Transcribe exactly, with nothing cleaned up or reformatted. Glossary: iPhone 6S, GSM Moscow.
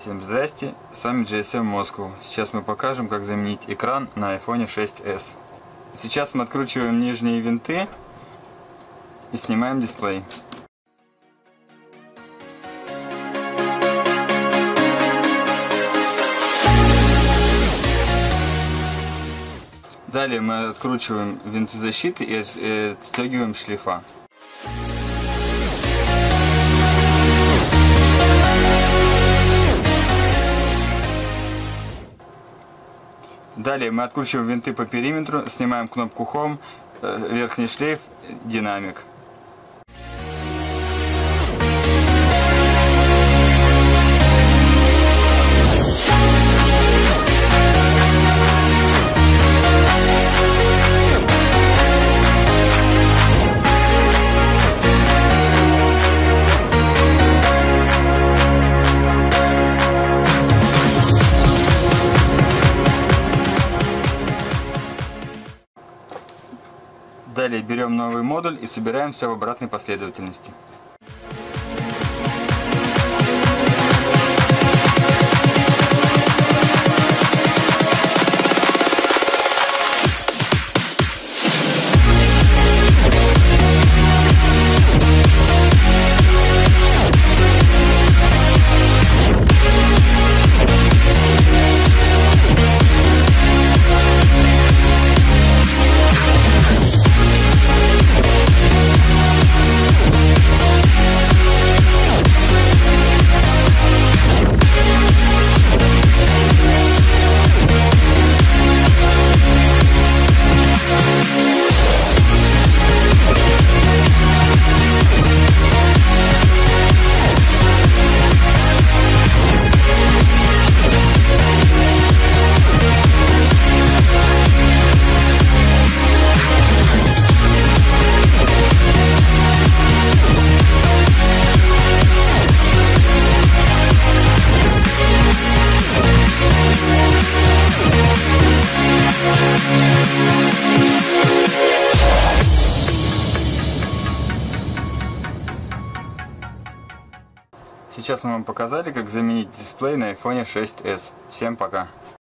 Всем здрасте, с вами джи эс эм Moscow. Сейчас мы покажем, как заменить экран на айфон шесть эс. Сейчас мы откручиваем нижние винты и снимаем дисплей. Далее мы откручиваем винты защиты и отстегиваем шлейфа. Далее мы откручиваем винты по периметру, снимаем кнопку Home, верхний шлейф, динамик. Далее берем новый модуль и собираем все в обратной последовательности. Сейчас мы вам показали, как заменить дисплей на айфон шесть эс. Всем пока!